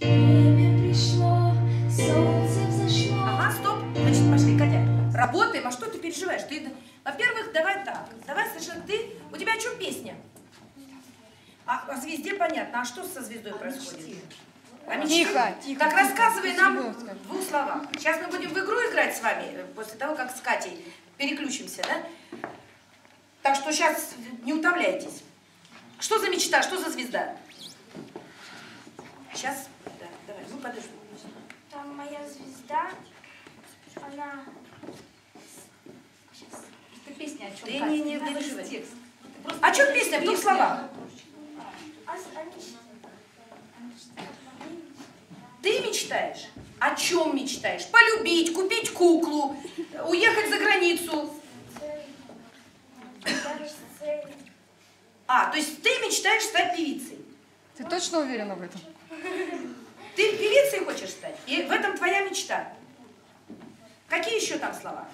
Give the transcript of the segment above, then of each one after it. Время пришло, солнце взошло. Ага, стоп. Значит, пошли, Катя. Работаем, а что ты переживаешь? Ты, во-первых, давай так. Давай совершенно ты. У тебя о чем песня? А звезде понятно. А что со звездой происходит? Мечте. А мечты? Тихо, тихо. Так тихо, рассказывай тихо, нам в двух словах. Сейчас мы будем в игру играть с вами, после того, как с Катей переключимся, да? Так что сейчас не утомляйтесь. Что за мечта, что за звезда? Сейчас, да, давай, ну подожди. Там моя звезда, она... Сейчас. Это песня о чем? Да не доживай. Текст. О чем песня, в двух словах? Ты мечтаешь? О чем мечтаешь? Полюбить, купить куклу, уехать за границу. А, то есть ты мечтаешь стать певицей? Ты точно уверена в этом? Ты певицей хочешь стать? И в этом твоя мечта. Какие еще там слова?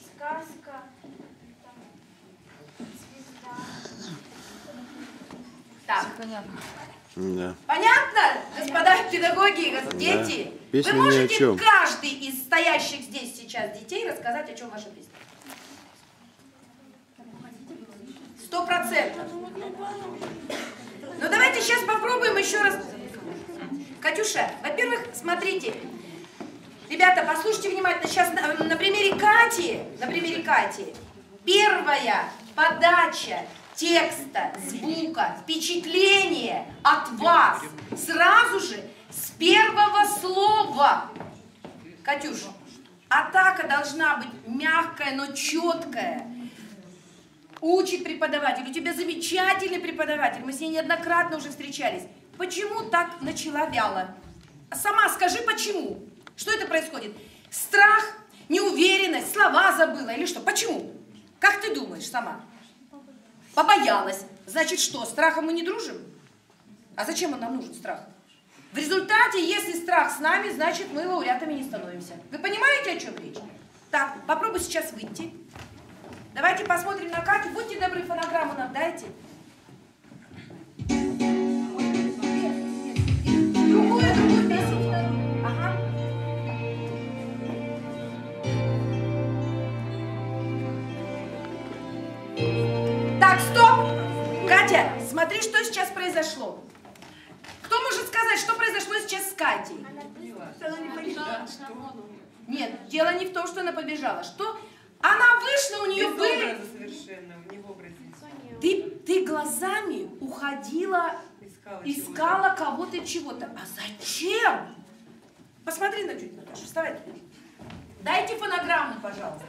Сказка. Так. Понятно. Да. Понятно, господа педагоги, дети? Да. Песня. Вы можете, каждый из стоящих здесь сейчас детей, рассказать, о чем ваша песня? 100%. Ну давайте сейчас попробуем еще раз. Катюша, во-первых, смотрите. Ребята, послушайте внимательно. Сейчас на примере Кати, первая подача текста, звука, впечатление от вас сразу же с первого слова. Катюша, атака должна быть мягкая, но четкая. Учит преподаватель. У тебя замечательный преподаватель. Мы с ней неоднократно уже встречались. Почему так начала вяло? Сама скажи, почему? Что это происходит? Страх, неуверенность, слова забыла или что? Почему? Как ты думаешь сама? Побоялась. Значит что, страхом мы не дружим? А зачем он нам нужен, страх? В результате, если страх с нами, значит мы лауреатами не становимся. Вы понимаете, о чем речь? Так, попробуй сейчас выйти. Давайте посмотрим на Катю. Будьте добры, фонограмму нам дайте. Другую песню. Ага. Так, стоп! Катя, смотри, что сейчас произошло. Кто может сказать, что произошло сейчас с Катей? Она не побежала. Нет, дело не в том, что она побежала. Что? Она вышла, у нее были... Ты глазами уходила, искала кого-то, чего-то. А зачем? Посмотри на чуть, Наташа, вставай. Дайте фонограмму, пожалуйста.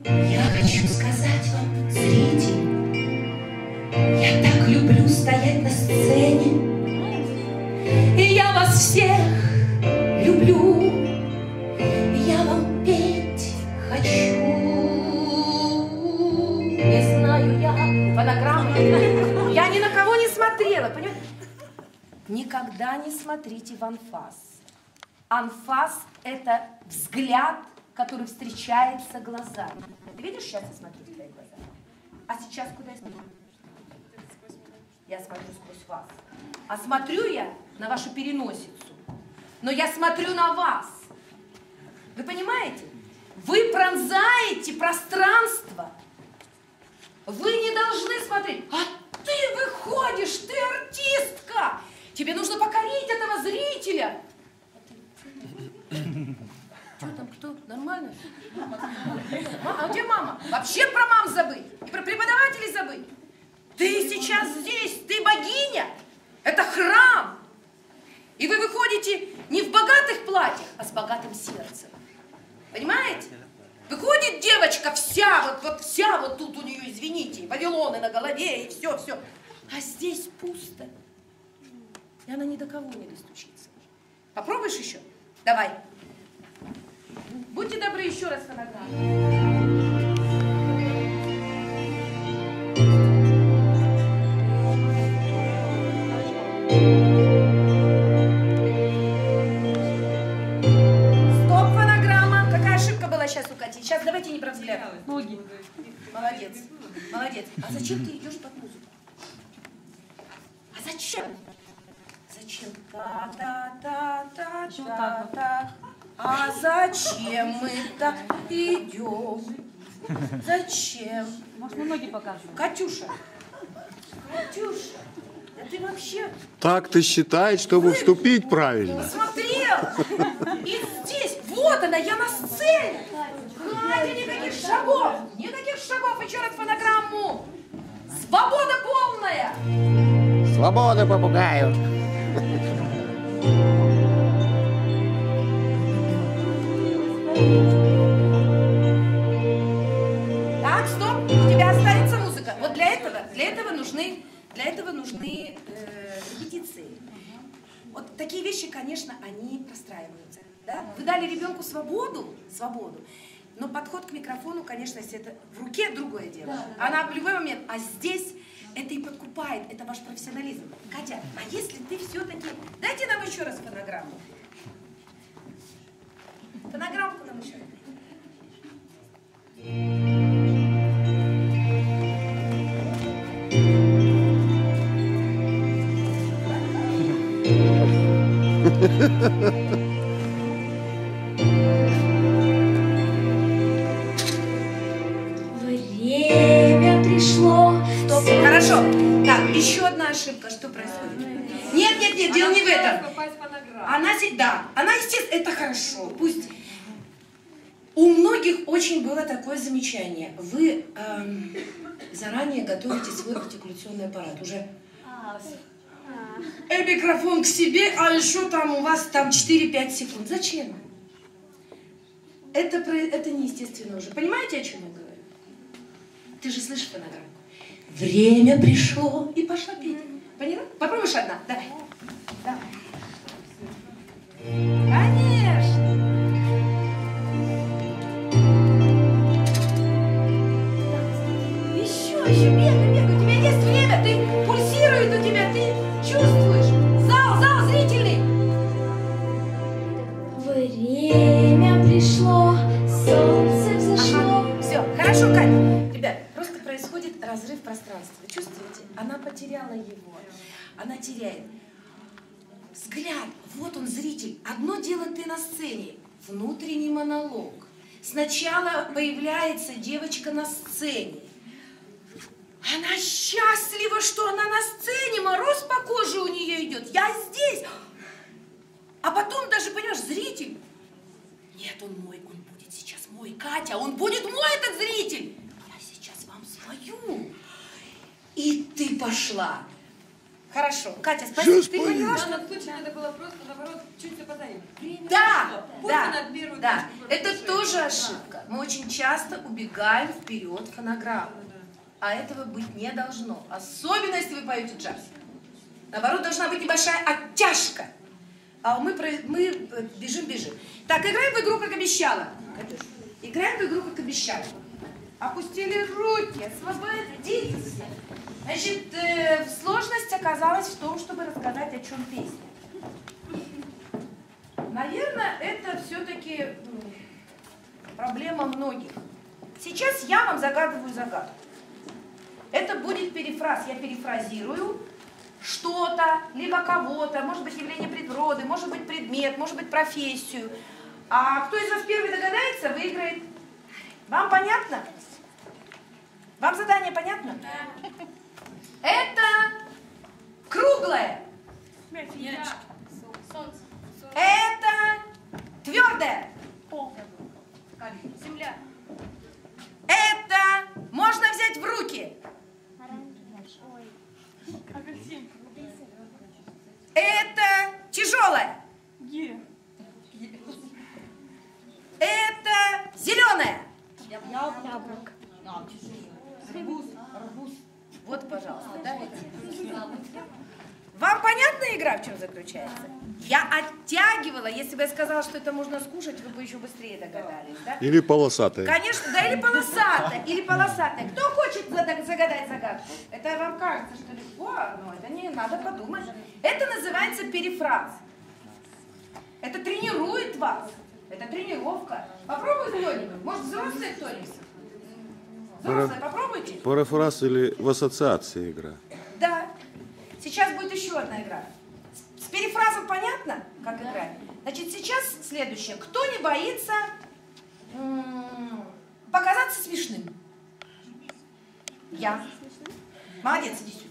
Я хочу сказать вам, зритель, я так люблю стоять на сцене, и я вас всех люблю, я вам петь хочу. Не знаю я фонограмму, я ни на кого не смотрела, понимаете? Никогда не смотрите в анфас. Анфас – это взгляд, который встречается глазами. Ты видишь, сейчас я смотрю в твои глаза? А сейчас куда я смотрю? Я смотрю сквозь вас. А смотрю я на вашу переносицу. Но я смотрю на вас. Вы понимаете? Вы пронзаете пространство. Вы не должны смотреть. А ты выходишь, ты артистка. Тебе нужно покорить этого зрителя. Что там, кто? Нормально? Мама, а где мама? Вообще про мам забыть. И про преподавателей забыть. Ты сейчас здесь, ты богиня. Это храм. И вы выходите не в богатых платьях, а с богатым сердцем. Понимаете? Выходит девочка вся вот тут у нее, извините, вавилоны на голове и все. А здесь пусто. И она ни до кого не достучится. Попробуешь еще? Давай. Будьте добры, еще раз фонограмму. давайте не про взгляд. Ноги. Молодец. Молодец. А зачем ты идешь под музыку? А зачем? Зачем? Та-та-та-та-та-та. А зачем мы так идем? Зачем? Может, мы ноги покажем? Катюша. Катюша. Да ты вообще... Так ты считаешь, чтобы вступить правильно. Смотрел. И здесь. Вот она, я на сцене. Катя, никаких шагов. Никаких шагов. Еще раз фонограмму. Свобода полная. Свобода попугаю. Так, стоп, у тебя останется музыка. Вот для этого нужны репетиции. Вот такие вещи, конечно, они простраиваются. Да? Вы дали ребенку свободу, но подход к микрофону, конечно, если это в руке, другое дело. Она в любой момент, а здесь это и подкупает, это ваш профессионализм. Катя, а если ты все-таки... Дайте нам еще раз фонограмму. Фонограммку нам еще. Время пришло. Стоп. Хорошо. Так, еще одна ошибка. Что происходит? Нет, нет, нет, дело не в этом. Она, естественно, это хорошо. Пусть. У многих очень было такое замечание. Вы заранее готовите свой артикуляционный аппарат. Уже микрофон к себе, а еще там у вас там 4-5 секунд. Зачем? Это неестественно уже. Понимаете, о чем я говорю? Ты же слышишь фонограмму. Время пришло. И пошла петь. Поняла? Попробуешь одна? Давай. Давай. Конечно. Еще бегай, у тебя есть время, ты пульсирует у тебя, ты чувствуешь. Зал зрительный. Время пришло, солнце взошло. Ага. Все, хорошо, Катя. Ребят, просто происходит разрыв пространства. Чувствуете? Она потеряла его. Она теряет. Взгляд, вот он, зритель. Одно дело ты на сцене, внутренний монолог. Сначала появляется девочка на сцене. Она счастлива, что она на сцене, мороз по коже у нее идет. Я здесь. А потом даже, понимаешь, зритель. Нет, он мой, он будет сейчас мой. Катя, он будет мой, этот зритель. Я сейчас вам свою. И ты пошла. Хорошо. Катя, спасибо. Ты поняла, что... В данном случае надо было просто, наоборот, чуть опоздаем. Да, да. Это тоже ошибка. Мы очень часто убегаем вперед фонограммы. А этого быть не должно. Особенно, если вы поете джаз. Наоборот, должна быть небольшая оттяжка. А мы бежим. Так, играем в игру, как обещала. Играем в игру, как обещала. Опустили руки, освободитесь. Значит, сложность оказалась в том, чтобы рассказать, о чем песня. Наверное, это все-таки проблема многих. Сейчас я вам загадываю загадку. Это будет перефраз. Я перефразирую что-то, либо кого-то. Может быть, явление природы, может быть, предмет, может быть, профессию. А кто из вас первый догадается, выиграет. Вам понятно? Вам задание понятно? Да. Это круглое. Мячик. Солнце. Это твердое. Пол. Земля. Это можно взять в руки. Это тяжелое. Это зеленое. Яблоко. Арбуз. Вот, пожалуйста, да? Вам понятна игра, в чем заключается? Я оттягивала, если бы я сказала, что это можно скушать, вы бы еще быстрее догадались, да? Или полосатая. Конечно, да, или полосатая. Кто хочет загадать загадку? Это вам кажется, что легко, но это не надо подумать. Это называется перефраз. Это тренирует вас. Это тренировка. Попробуй кто-нибудь. Может, взрослые кто-нибудь? Взрослые, попробуйте. Парафраз или в ассоциации игра? Да. Сейчас будет еще одна игра. С перефразом понятно, как играть? Значит, сейчас следующее. Кто не боится показаться смешным? Я. Молодец, иди сюда.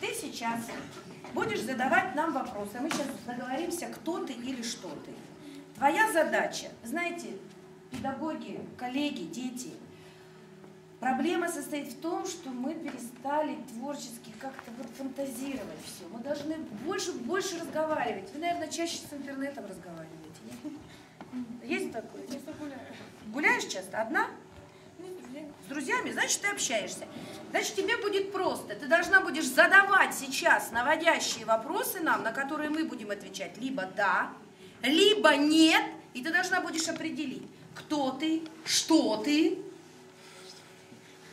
Ты сейчас будешь задавать нам вопросы. Мы сейчас договоримся, кто ты или что ты. Твоя задача, знаете, педагоги, коллеги, дети, проблема состоит в том, что мы перестали творчески как-то вот фантазировать все. Мы должны больше разговаривать. Вы, наверное, чаще с интернетом разговариваете, нет? Есть такое? Часто гуляю. Гуляешь часто? Одна? С друзьями, значит, ты общаешься. Значит, тебе будет просто. Ты должна будешь задавать сейчас наводящие вопросы нам, на которые мы будем отвечать либо «да», либо «нет». И ты должна будешь определить, кто ты, что ты,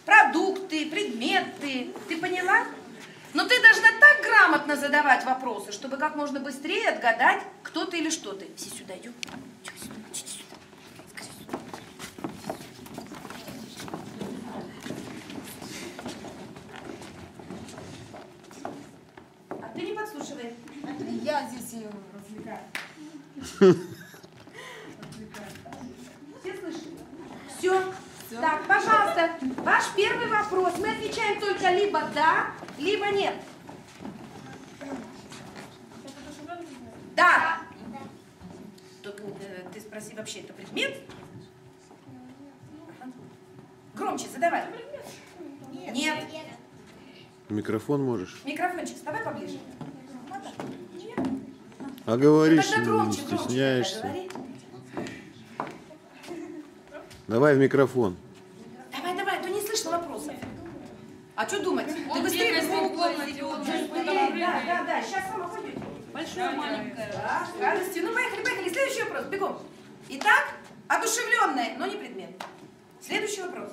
продукты, предметы. Ты поняла? Но ты должна так грамотно задавать вопросы, чтобы как можно быстрее отгадать, кто ты или что ты. Все сюда идем. Слушай, я здесь ее развлекаю. Все слышали? Все. Так, пожалуйста, ваш первый вопрос. Мы отвечаем только либо да, либо нет. Да. Ты спроси вообще, это предмет? Громче задавай. Нет. Микрофон можешь? Микрофончик, вставай поближе. А говоришь, громче, не стесняешься. Громче, давай в микрофон. Давай, то не слышно вопросов. А что думать? Он ты быстрее Да, сейчас сама ходит. Большая, маленькая. Да, радости. Ну, поехали. Следующий вопрос, бегом. Итак, одушевленное, но не предмет. Следующий вопрос.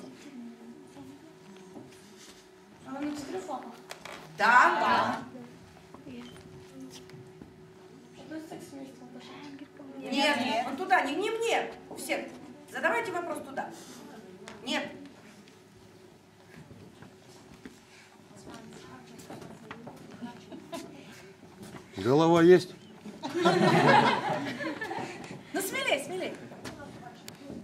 Она на телефонах. Да. Нет, он туда, не мне. Всех. Задавайте вопрос туда. Нет. Голова есть? Ну смелей.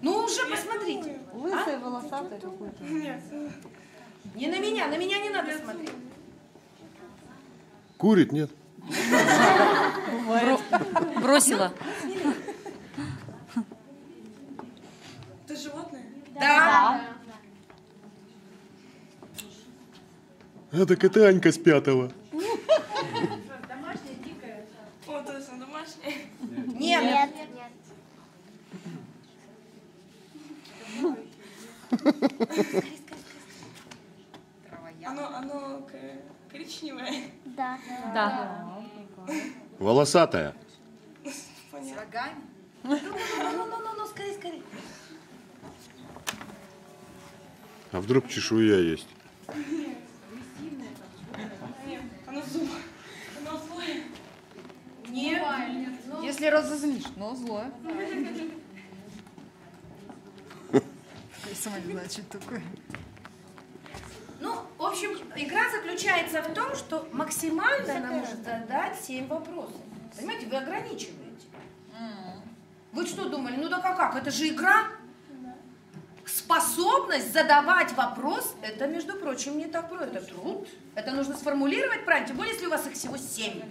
Ну уже посмотрите. Лысый, волосатый какой-то. Нет. Не на меня не надо смотреть. Курит, нет? Бросила. Ты животное? Да. Так это Анька с 5-го. Домашняя, дикая. О, точно, домашняя. Нет. Оно коричневое. Да. Волосатая. С рогами? Ну, скорее. А вдруг чешуя есть? Нет, она злая. Она злая. Нет. Если разозлишь, но злое. Я сама не знаю, что это такое. Ну, в общем, игра заключается в том, что максимально она может задать 7 вопросов. Понимаете, вы ограничиваете. Вы что думали? Ну да как? Это же игра. Способность задавать вопрос, это, между прочим, не так просто. Это труд. Это нужно сформулировать правильно. Тем более, если у вас их всего 7.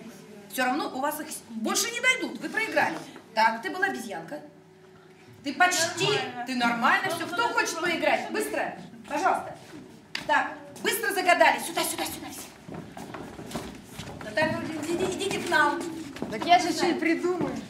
Все равно у вас их больше не дойдут. Вы проиграли. Так, ты была обезьянка. Ты почти. Ты нормально. Все. Кто хочет поиграть? Быстро. Пожалуйста. Так, быстро загадали. Сюда. Так, идите к нам. Так я же что-нибудь придумаю.